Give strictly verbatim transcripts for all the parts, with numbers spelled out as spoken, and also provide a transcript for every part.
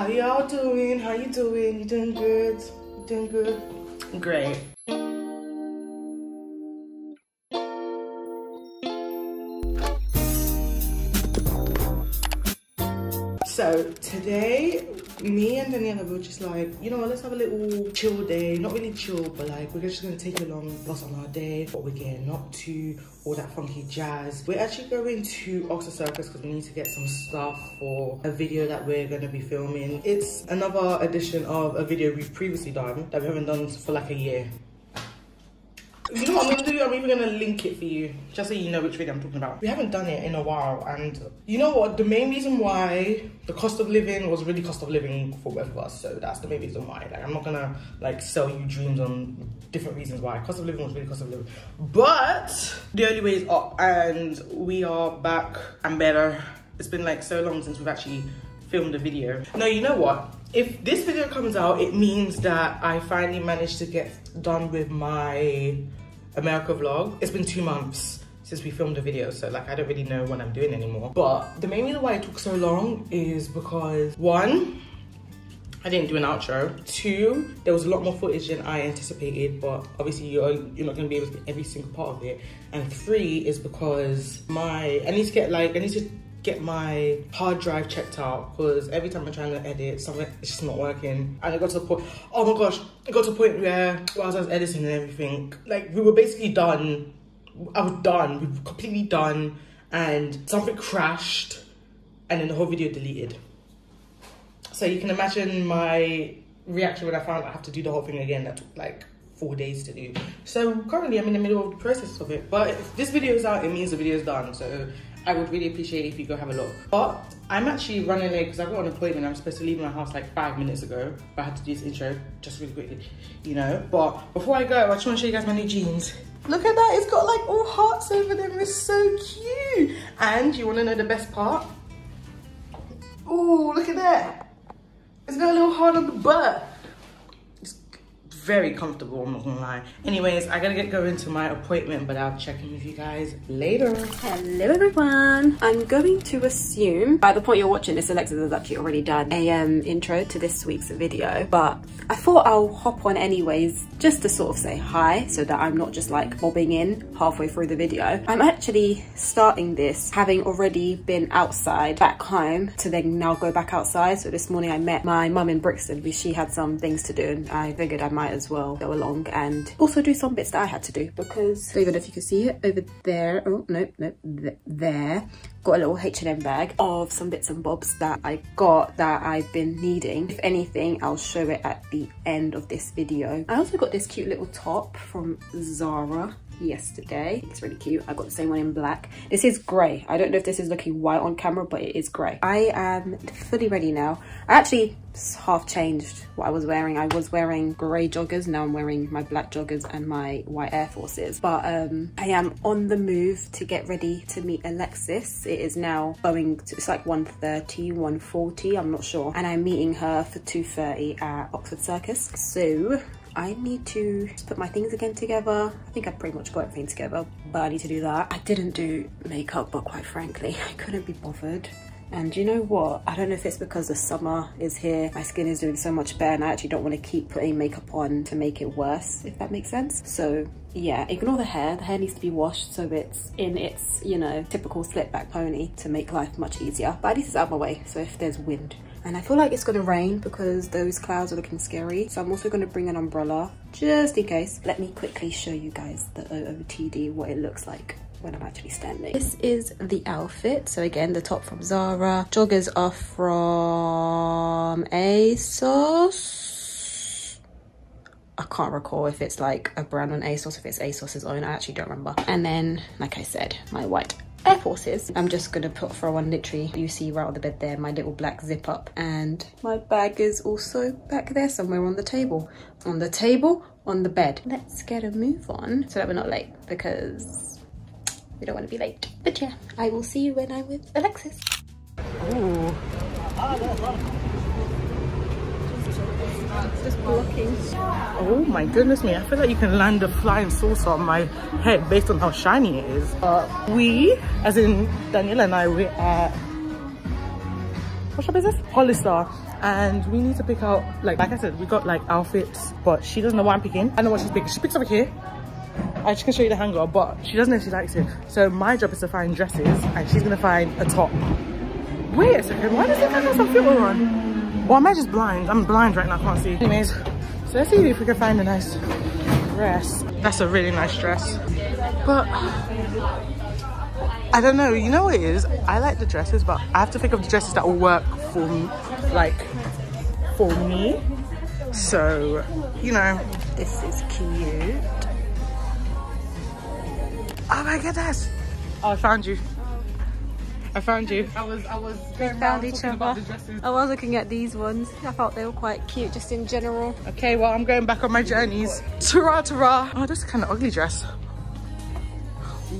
How y'all doing? How you doing? You doing good? You doing good? Great. So today, me and Daniella were just like, you know what, let's have a little chill day. Not really chill, but like, we're just gonna take you along, what's on our day, what we're getting up to, all that funky jazz. We're actually going to Oxford Circus because we need to get some stuff for a video that we're gonna be filming. It's another edition of a video we've previously done that we haven't done for like a year. You know what I'm gonna do? I'm even gonna link it for you, just so you know which video I'm talking about. We haven't done it in a while, and you know what? The main reason why the cost of living was really cost of living for both of us, so that's the main reason why. Like, I'm not gonna like sell you dreams on different reasons why. Cost of living was really cost of living, but the only way is up, and we are back and better. It's been like so long since we've actually filmed a video. No, you know what? If this video comes out, it means that I finally managed to get done with my America vlog. It's been two months since we filmed a video, so like I don't really know what I'm doing anymore. But the main reason why it took so long is because, one, I didn't do an outro. Two, there was a lot more footage than I anticipated, but obviously you're, you're not gonna be able to get every single part of it. And three is because my, I need to get like, I need to get my hard drive checked out, because every time I'm trying to edit, something it's just not working. And it got to the point, oh my gosh, it got to the point where whilst I was editing and everything, like we were basically done. I was done, we were completely done, and something crashed, and then the whole video deleted. So you can imagine my reaction when I found I have to do the whole thing again. That took like four days to do. So currently I'm in the middle of the process of it, but if this video is out, it means the video is done. So I would really appreciate it if you go have a look. But I'm actually running late because I've got an appointment. I'm supposed to leave my house like five minutes ago, but I had to do this intro just really quickly, you know. But before I go, I just want to show you guys my new jeans. Look at that, it's got like all hearts over them. It's so cute. And you want to know the best part? Oh, look at that. It's got a little heart on the butt. Very comfortable, I'm not gonna lie. Anyways, I gotta get going to my appointment, but I'll check in with you guys later. Hello everyone. I'm going to assume by the point you're watching this, Alexis has actually already done a um, intro to this week's video, but I thought I'll hop on anyways just to sort of say hi so that I'm not just like bobbing in halfway through the video. I'm actually starting this having already been outside back home to then now go back outside. So this morning I met my mum in Brixton because she had some things to do, and I figured I might as well go along and also do some bits that I had to do, because David, if you can see it over there, oh no no th there got a little H and M bag of some bits and bobs that I got that I've been needing. If anything, I'll show it at the end of this video. I also got this cute little top from Zara yesterday. It's really cute. I got the same one in black. This is grey. I don't know if this is looking white on camera, but it is grey. I am fully ready now. I actually half changed what I was wearing. I was wearing grey joggers. Now I'm wearing my black joggers and my white Air Forces. But um, I am on the move to get ready to meet Alexis. It is now going to, it's like one thirty, one forty, I'm not sure. And I'm meeting her for two thirty at Oxford Circus. So I need to just put my things again together. I think I pretty much got everything together, but I need to do that. I didn't do makeup, but quite frankly, I couldn't be bothered. And you know what? I don't know if it's because the summer is here, my skin is doing so much better, and I actually don't want to keep putting makeup on to make it worse, if that makes sense. So yeah, ignore the hair. The hair needs to be washed so it's in its, you know, typical slick back pony to make life much easier. But at least it's out of my way, so if there's wind. And I feel like it's gonna rain because those clouds are looking scary. So I'm also gonna bring an umbrella just in case. Let me quickly show you guys the O O T D, what it looks like when I'm actually standing. This is the outfit. So again, the top from Zara. Joggers are from ASOS. I can't recall if it's like a brand on ASOS, if it's ASOS's own, I actually don't remember. And then, like I said, my white Air Forces. I'm just gonna put throw on literally, you see right on the bed there, my little black zip up. And my bag is also back there somewhere on the table. On the table, on the bed. Let's get a move on so that we're not late, because we don't wanna be late. But yeah, I will see you when I'm with Alexis. Ooh. It's just blocking. Oh my goodness me, I feel like you can land a flying saucer on my head based on how shiny it is. Uh, we, as in Daniella and I, we're at, what shop is this? Hollister. and we need to pick out, like like I said, we got like outfits, but she doesn't know what I'm picking. I know what she's picking. She picks up here. I just can show you the hanger, but she doesn't know if she likes it. So my job is to find dresses, and she's gonna find a top. Wait a second, why does it have some filter on? Or am I just blind? I'm blind right now, I can't see. Anyways, so let's see if we can find a nice dress. That's a really nice dress. But I don't know, you know what it is? I like the dresses, but I have to think of the dresses that will work for me, like for me. So, you know, this is cute. Oh my goodness! Oh, I found you. I found you. I was, I was. We found each other. I was looking at these ones. I thought they were quite cute, just in general. Okay, well, I'm going back on my journeys. Ta-ra, ta-ra. Oh, that's kind of ugly dress.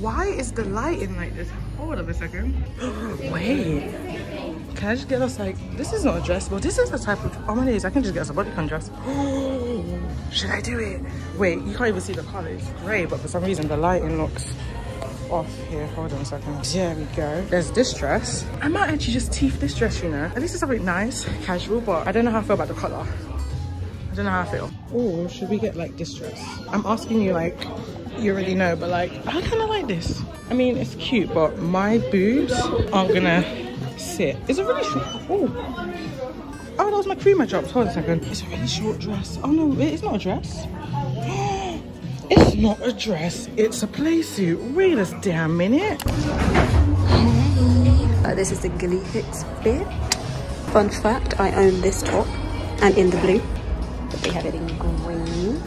Why is the lighting like this? Hold on a second. Wait. Can I just get us like? This is not a dress, but this is the type of. Oh my days! I can just get us a bodycon dress. Should I do it? Wait, you can't even see the color. It's grey, but for some reason the lighting looks off here. Hold on a second. There we go. There's this dress. I might actually just teeth this dress, you know. At least it's something nice, casual, but I don't know how I feel about the color. I don't know how I feel. Or should we get like this dress? I'm asking you like, you already know, but like, I kind of like this. I mean, it's cute, but my boobs aren't gonna sit. Is it really short? Oh. Oh, that was my creamer drops. Hold on a second. It's a really short dress. Oh no, it's not a dress. It's not a dress. It's a play suit. Wait a damn minute. Uh, this is the Gilly Hicks bit. Fun fact, I own this top and in the blue. But they have it in green.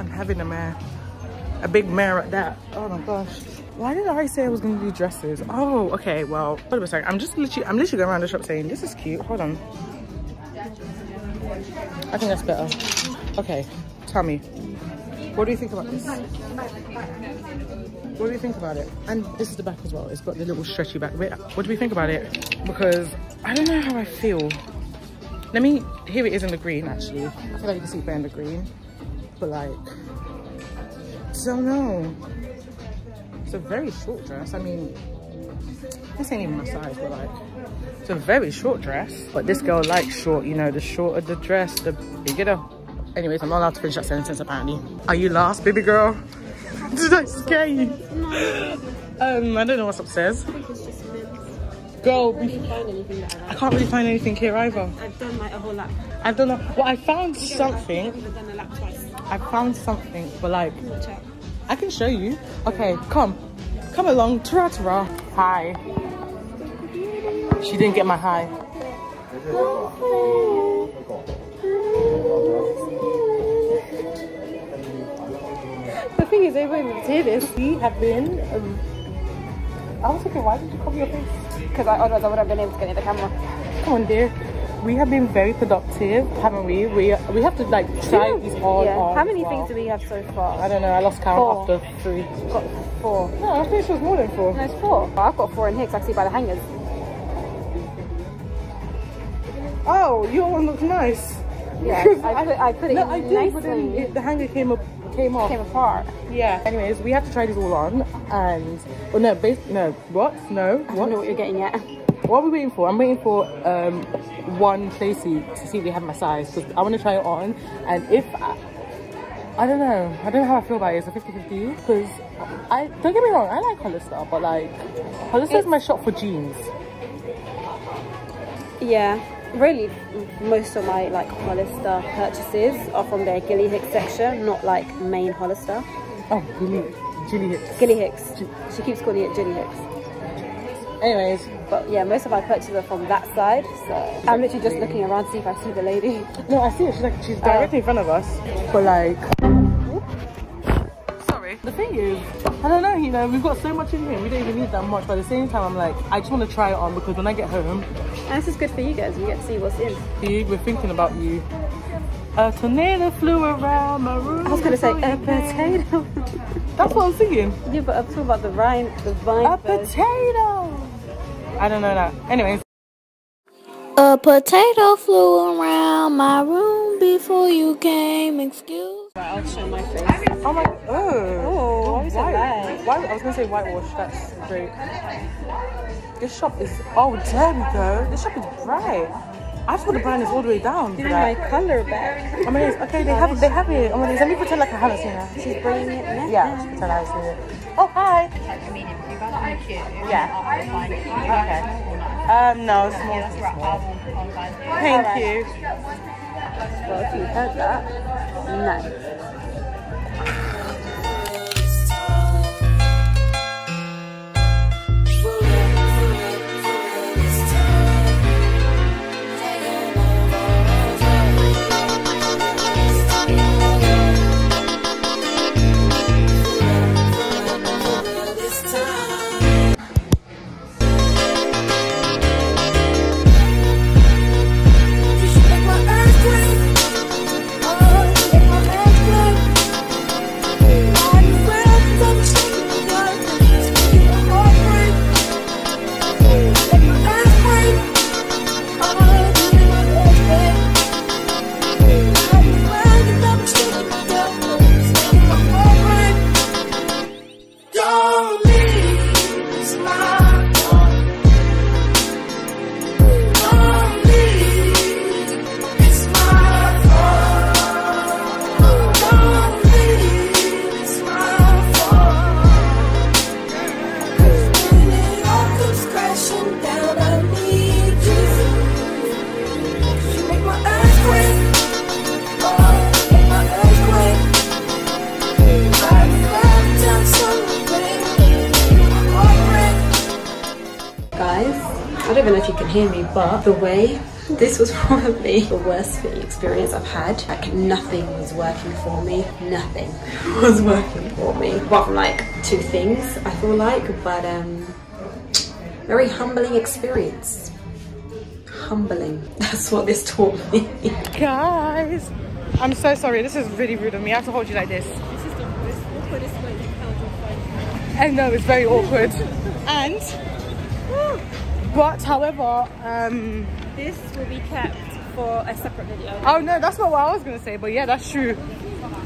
I'm having a mare. A big mare at that. Oh my gosh. Why did I say I was gonna do dresses? Oh, okay, well, hold on a second. I'm just literally I'm literally going around the shop saying this is cute. Hold on. I think that's better. Okay, Tommy, what do you think about this? What do you think about it? And this is the back as well. It's got the little stretchy back. Wait, what do we think about it? Because I don't know how I feel. Let me, here it is in the green actually. I feel like you can see better in the green. But like, I don't know. It's a very short dress. I mean, this ain't even my size, but like, it's a very short dress. But this girl likes short, you know, the shorter the dress, the bigger the... Anyways, I'm not allowed to finish that sentence apparently. Are you last, baby girl? Did I scare you? No. Um, I don't know what's upstairs. I think it's just books. Girl, I can't really find anything like that. I can't really find anything here either. I've done like a whole lap. I've done a... Well, I found something. I've never done a lap twice. I found something, but like... I can show you. Okay, come. Come along, ta-ra, ta-ra. Hi. She didn't get my hi. The thing is, everyone would say this. We have been... Um, I was thinking, why did you cover your face? Because I, otherwise I would have been able to get near the camera. Come on, dear. We have been very productive, haven't we? We we have to like try these all yeah. on. How many well. things do we have so far? I don't know. I lost count four. after three. Got four. No, I think it was more than four. No, it's four. I've got four in here because I see by the hangers. Oh, your one looks nice. Yeah, I put I put it no, in I did, nicely. But then it, the hanger came up. Came off. Came apart. Yeah. Anyways, we have to try these all on, and oh no, base no what no what? I don't know what you're getting at. What are we waiting for? I'm waiting for um, one play suit to see if they have my size, because I want to try it on, and if I, I don't know, I don't know how I feel about it. It's a fifty fifty, because I don't get me wrong, I like Hollister, but like Hollister it's, is my shop for jeans. Yeah, really, most of my like Hollister purchases are from their Gilly Hicks section, not like main Hollister. Oh, Gilly, Gilly Hicks. Gilly Hicks. G she keeps calling it Gilly Hicks. Anyways, but yeah, most of my purchases are from that side, so I'm literally just looking around to see if I see the lady. No, I see her. She's like she's directly uh, in front of us, but like, sorry. The thing is, I don't know. You know, we've got so much in here, we don't even need that much. But at the same time, I'm like, I just want to try it on, because when I get home, and this is good for you guys. You get to see what's in. See, we're thinking about you. A tornado flew around my room. I was gonna say a potato. That's what I'm singing. Yeah, but I'm talking about the vine. The vine. A first. Potato. I don't know that. Anyways. A potato flew around my room before you came. Excuse. Right, I'll show my face. Oh my. Oh. Oh. Why is it bad? Why? I was gonna say whitewash. That's great. This shop is. Oh, there we go. This shop is bright. I thought the brand is all the way down. You need my color back. I mean, it's, okay, they have, they have it. I mean, let me pretend like I haven't seen her. She's bringing it now. Yeah, just pretend I haven't seen it. Oh, hi. Yeah. Okay. Um, no, small, small. Thank you. Well, if you heard that, nice. But the way, this was probably the worst fitting experience I've had. Like, nothing was working for me. Nothing was working for me. Apart from like two things, I feel like, but um, very humbling experience. Humbling. That's what this taught me. Guys, I'm so sorry. This is really rude of me. I have to hold you like this. This is the most awkwardest way you can find. I know, it's very awkward. And. Woo, but however, um, this will be kept for a separate video. Oh no, that's not what I was gonna say, but yeah, that's true.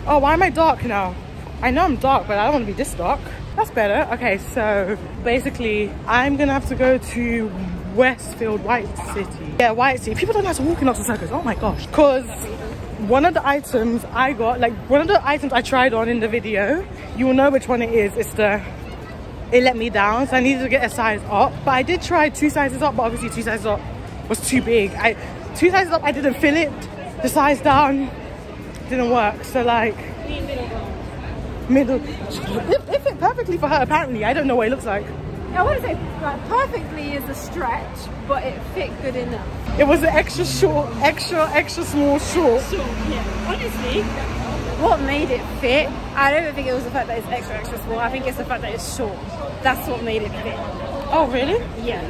Oh, why am I dark now? I know I'm dark, but I don't want to be this dark. That's better. Okay, so basically I'm gonna have to go to Westfield White City. Yeah, White City. People don't have to walk in Oxford Circus. Oh my gosh. Cause one of the items I got, like one of the items I tried on in the video, you will know which one it is. It's the It let me down, so I needed to get a size up. But I did try two sizes up, but obviously two sizes up was too big. I two sizes up, I didn't feel it. The size down didn't work. So like middle, it fit perfectly for her. Apparently, I don't know what it looks like. I want to say like, perfectly is a stretch, but it fit good enough. It was an extra short, extra extra small short. Short, yeah. Honestly. What made it fit? I don't think it was the fact that it's extra extra small. I think it's the fact that it's short. That's what made it fit. Oh really? Yeah.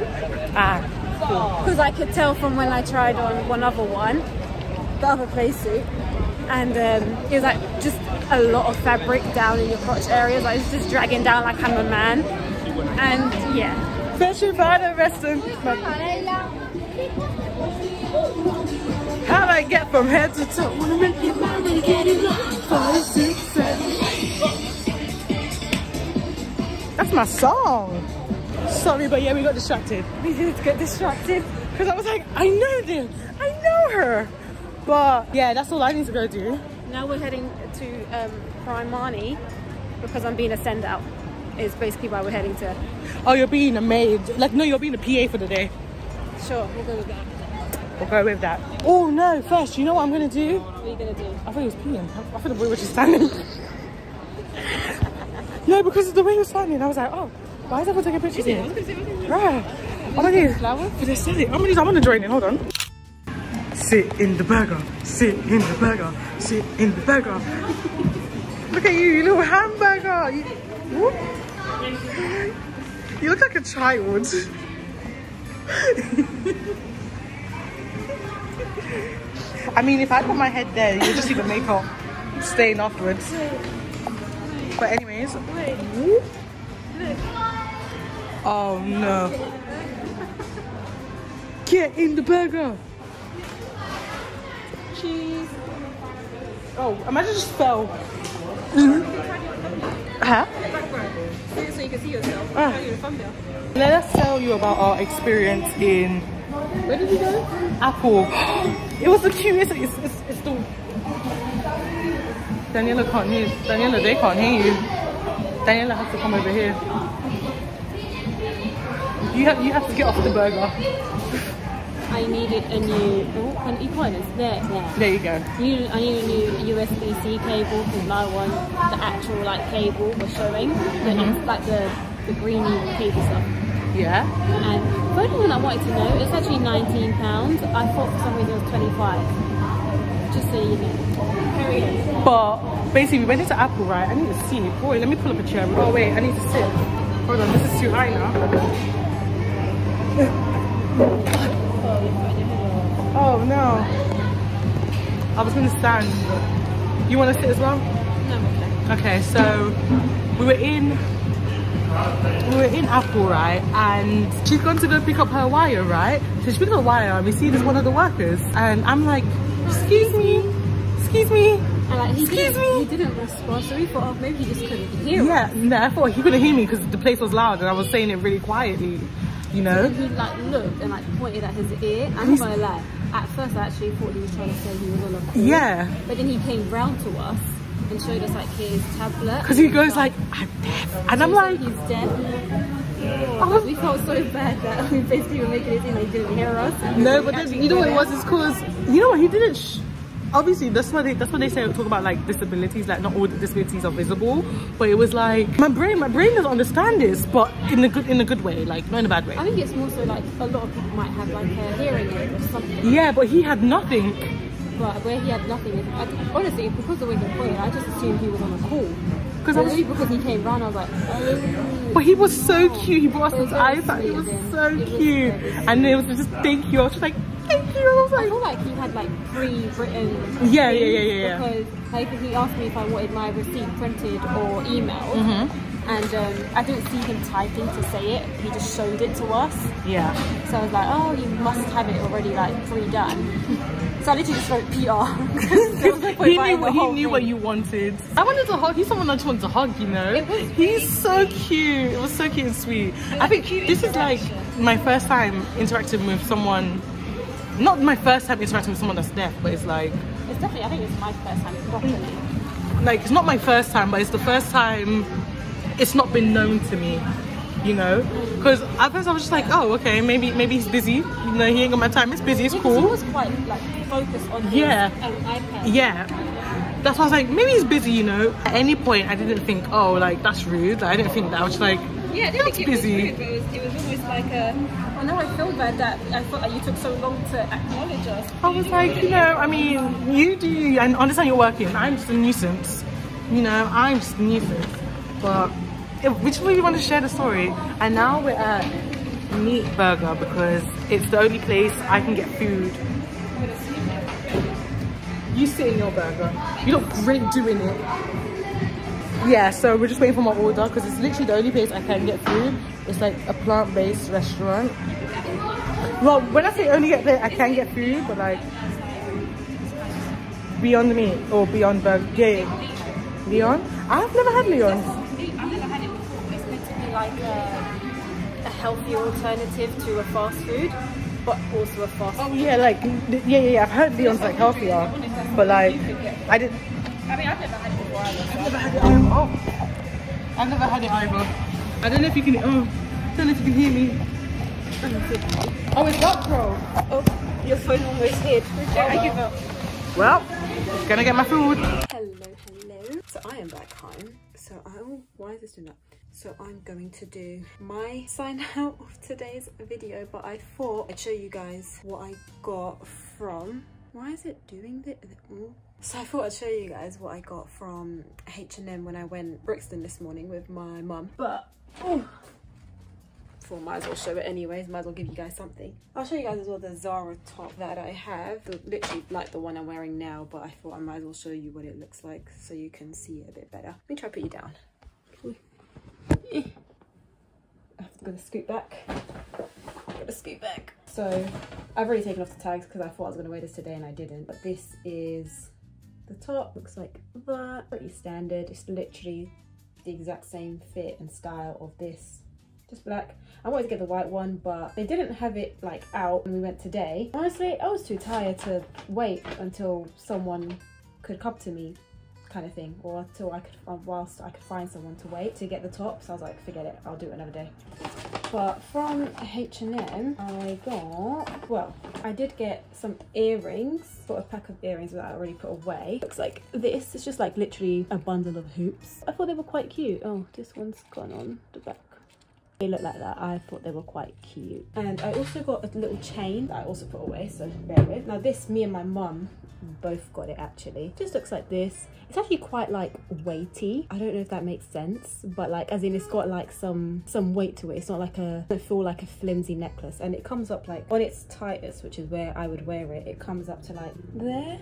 Ah. Because cool. I could tell from when I tried on one other one, the other play suit, and um, it was like just a lot of fabric down in your crotch areas. Like it's just dragging down like I'm a man. And yeah. How do I get from head to toe? Wanna make your mind and get it on. Five, six, seven, eight. That's my song. Sorry, but yeah, we got distracted. We did get distracted. Because I was like, I know this. I know her. But yeah, that's all I need to go do. Now we're heading to um, Primani because I'm being a send-out. It's basically why we're heading to. Oh, you're being a maid. Like, no, you're being a P A for the day. Sure, we'll go with that. We'll go with that. Oh no, first, you know what I'm gonna do? What are you gonna do? I thought he was peeing. I thought the boy was just standing. No, because of the way he was standing, I was like, oh, why is everyone taking pictures here? Right. I'm gonna do flowers. But they said it. I'm gonna, I'm gonna join in, hold on. Sit in the background, sit in the background, sit in the background. Look at you, you little hamburger. You, whoop. You look like a child. I mean, if I put my head there, you'll just see the makeup stain afterwards. Wait. But anyways. Wait. Look. Oh no. Get in the burger. Cheese. Oh, imagine just fell. Mm-hmm. Huh? So you can see yourself. Ah. Let us tell you about our experience in. Where did we go? Apple. It was the cutest. It's, it's, it's the... Daniella can't hear. Daniella, they can't hear you. Daniella has to come over here. You have, you have to get off the burger. I needed a new... Oh, an equalizer. There, there. There you go. New, I need a new U S B C cable because my one, the actual like cable was showing. But mm-hmm. it's like the, the green cable stuff. Yeah. And the only one I wanted to know, it's actually nineteen pounds. I thought for some reason it was twenty-five. Just so you know. Here it is. But basically we went into Apple, right? I need to see. Boy, let me pull up a chair. Oh wait, I need to sit. Hold on, this is too high now. Oh no. I was gonna stand. You wanna sit as well? No, okay. Okay, so we were in We were in Apple, right, and she's gone to go pick up her wire, right? So she picked up a wire and we see there's one of the workers and I'm like, excuse me, excuse me, and like, he excuse me. He didn't respond, so we thought, oh, maybe he just couldn't hear yeah, us. Yeah, no, I thought he couldn't hear me because the place was loud and I was saying it really quietly, you know? So he like looked and like pointed at his ear, and I'm gonna lie, at first I actually thought he was trying to say he was all of us. Yeah. But then he came round to us and showed us like his tablet because he goes like, like I'm deaf, and I'm like, like he's deaf. Oh, like, we felt so bad that we basically were making it seem like he didn't hear us. No, but then you know what it was, it's because you know what he didn't sh obviously that's what they that's what they say, talk about like disabilities, like not all the disabilities are visible, but it was like my brain my brain doesn't understand this, but in a good in a good way, like not in a bad way. I think it's more so like a lot of people might have like a hearing aid or something. Yeah, but he had nothing. But where he had nothing, is, I, honestly, because of the way he pointed, I just assumed he was on a call. Because only because he came round, I was like, oh. But he was so cute. He brought us his iPad. He was so it cute, was and it was just thank you. I was just like, thank you. I was like, I feel like he had like pre-written. Yeah, yeah, yeah, yeah, yeah. Because like he asked me if I wanted my receipt printed or emailed. Mm-hmm. And um, I didn't see him typing to say it, he just showed it to us. Yeah. So I was like, oh, you must have it already like pre-done. So I literally just wrote P R. So like he knew, what, he knew what you wanted. I wanted to hug, he's someone I just wanted to hug, you know? It was he's so cute, it was so cute and sweet. I think this is like my first time interacting with someone, not my first time interacting with someone that's deaf, but it's like... It's definitely, I think it's my first time properly. Like, it's not my first time, but it's the first time it's not been known to me, you know, because at first I was just like, oh, okay, maybe maybe he's busy, you know, he ain't got my time, it's busy, it's yeah, cool. He was quite like focused on his yeah. iPad. Yeah, that's why I was like, maybe he's busy, you know. At any point, I didn't think, oh, like that's rude. Like, I didn't think that. I was just like, yeah, I it's busy. It was, rude, but it, was, it was almost like a. I know I feel bad that I thought that you took so long to acknowledge us. I was like, you know, I mean, you do, and understand you're working. I'm just a nuisance, you know. I'm just a nuisance. But we just really want to share the story. And now we're at Meat Burger because it's the only place I can get food. You sit in your burger. You look great doing it. Yeah, so we're just waiting for my order because it's literally the only place I can get food. It's like a plant-based restaurant. Well, when I say only get there, I can get food, but like Beyond Meat or Beyond Burger. Yeah. Leon? I've never had Leon. I've never had it before, but it's meant to be like a, a healthier alternative to a fast food, but also a fast food. Oh yeah, like, yeah, yeah, yeah, I've heard Leon's like healthier, but like, I didn't... I mean, I've never had it before either. I've never had it either. Oh. I've never had it either. I don't know if you can, oh, I don't know if you can hear me. Oh, it's up, bro. Oh, your phone almost hid. Oh, well. I give up. Well, gonna get my food. Hello, hello. So I am back home. So I'm, why is this doing that? So I'm going to do my sign out of today's video, but I thought I'd show you guys what I got from, why is it doing this? So I thought I'd show you guys what I got from H and M when I went Brixton this morning with my mum. But, oh, I might as well show it anyways, might as well give you guys something. I'll show you guys as well the Zara top that I have, the, literally like the one I'm wearing now, but I thought I might as well show you what it looks like so you can see it a bit better. Let me try to put you down. I'm gonna scoot back. I'm gonna scoot back. So I've already taken off the tags because I thought I was gonna wear this today and I didn't, but this is the top, looks like that, pretty standard. It's literally the exact same fit and style of this just black. I wanted to get the white one, but they didn't have it like out when we went today. Honestly, I was too tired to wait until someone could come to me, kind of thing, or until I could, whilst I could find someone to wait to get the top. So I was like, forget it, I'll do it another day. But from H and M, I got, well, I did get some earrings, sort of pack of earrings that I already put away. Looks like this, it's just like literally a bundle of hoops. I thought they were quite cute. Oh, this one's gone on the back. They look like that. I thought they were quite cute. And I also got a little chain that I also put away, so bear with. Now this, me and my mum both got it actually. Just looks like this. It's actually quite like weighty. I don't know if that makes sense, but like as in it's got like some some weight to it. It's not like a, I feel like a flimsy necklace. And it comes up like, on its tightest, which is where I would wear it, it comes up to like there,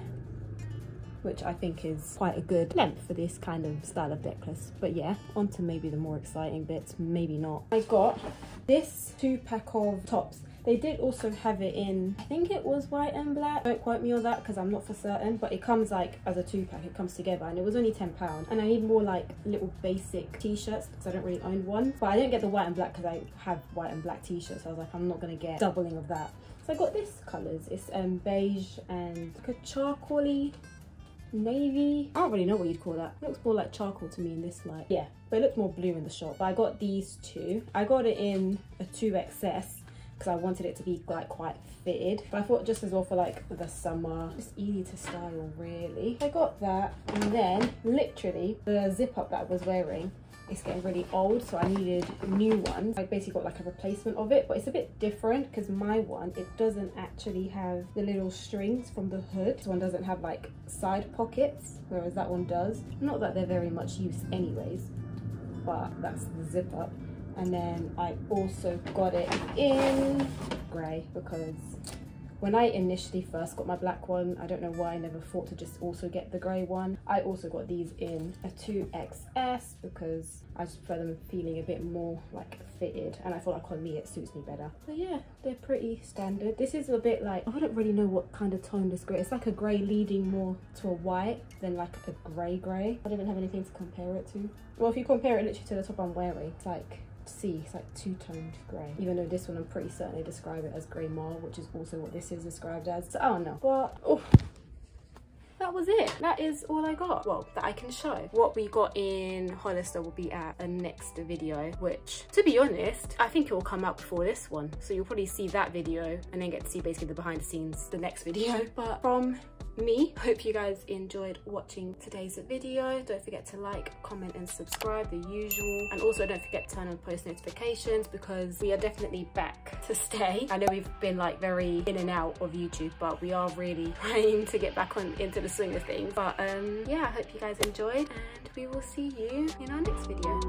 which I think is quite a good length for this kind of style of necklace. But yeah, on to maybe the more exciting bits, maybe not. I got this two pack of tops. They did also have it in, I think it was white and black. Don't quote me on that because I'm not for certain, but it comes like as a two pack, it comes together, and it was only ten pounds. And I need more like little basic t-shirts because I don't really own one. But I didn't get the white and black because I have white and black t-shirts. So I was like, I'm not gonna get doubling of that. So I got this colors, it's um, beige and like a charcoaly navy. I don't really know what you'd call that. It looks more like charcoal to me in this light. Yeah, but it looked more blue in the shop. But I got these two. I got it in a two X S. Because I wanted it to be like quite fitted, but I thought just as well for like the summer, just easy to style really. I got that, and then literally the zip up that I was wearing is getting really old, so I needed new ones. I basically got like a replacement of it, but it's a bit different because my one, it doesn't actually have the little strings from the hood. This one doesn't have like side pockets, whereas that one does. Not that they're very much use anyways, but that's the zip up. And then I also got it in grey because when I initially first got my black one, I don't know why I never thought to just also get the grey one. I also got these in a two X S because I just prefer them feeling a bit more like fitted, and I feel like on me it suits me better. But yeah, they're pretty standard. This is a bit like, I don't really know what kind of tone this grey is. It's like a grey leading more to a white than like a grey grey. I don't even have anything to compare it to. Well, if you compare it literally to the top I'm wearing, it's like, see, it's like two-toned grey, even though this one I'm pretty certain they describe it as grey marl, which is also what this is described as. So I don't know, but oh, that was it. That is all I got, well, that I can show. What we got in Hollister will be at a next video, which to be honest I think it will come out before this one, so you'll probably see that video and then get to see basically the behind the scenes the next video. But from me, hope you guys enjoyed watching today's video. Don't forget to like, comment and subscribe, the usual, and also don't forget to turn on post notifications because we are definitely back to stay. I know we've been like very in and out of YouTube, but we are really trying to get back on into the swing of things. But um yeah, I hope you guys enjoyed, and we will see you in our next video.